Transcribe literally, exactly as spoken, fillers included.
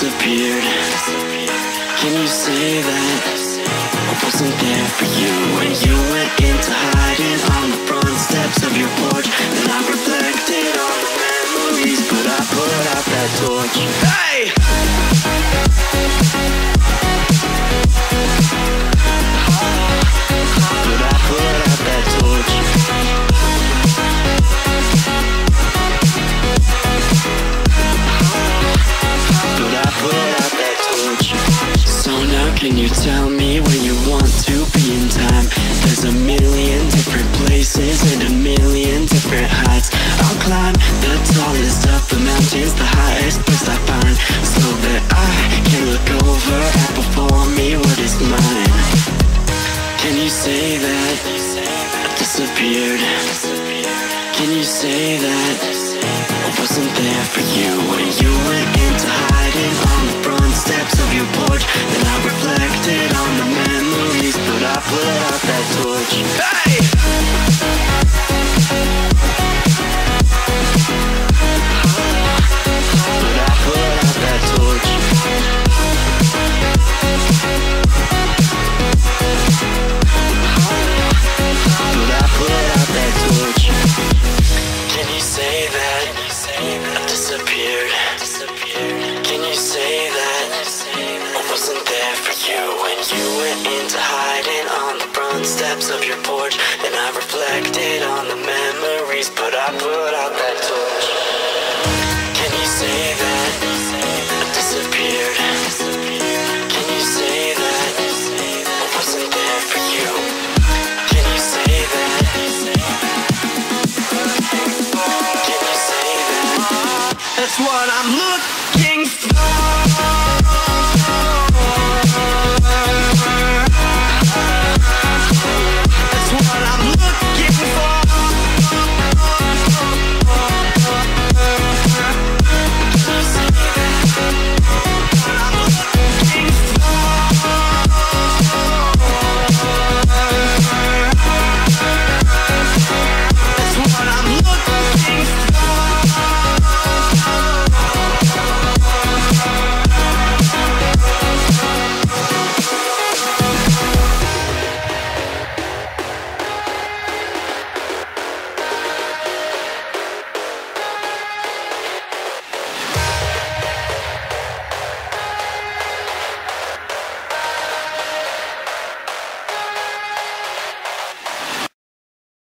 disappeared. Can you see that I wasn't there for you? When you went into hiding on the front steps of your porch, and I reflected on the memories, but I put out that torch. Hey! Can you tell me where you want to be in time? There's a million different places and a million different heights. I'll climb the tallest of the mountains, the highest place I find, so that I can look over at before me what is mine. Can you say that I disappeared? Can you say that I wasn't there for you when you went into hiding on the front steps of your porch? And I reflected on the memories, but I put out that torch. Hey! But I put out that torch. But I put out that torch. Can you say that I disappeared? Can you say that wasn't there for you when you went into hiding on the front steps of your porch?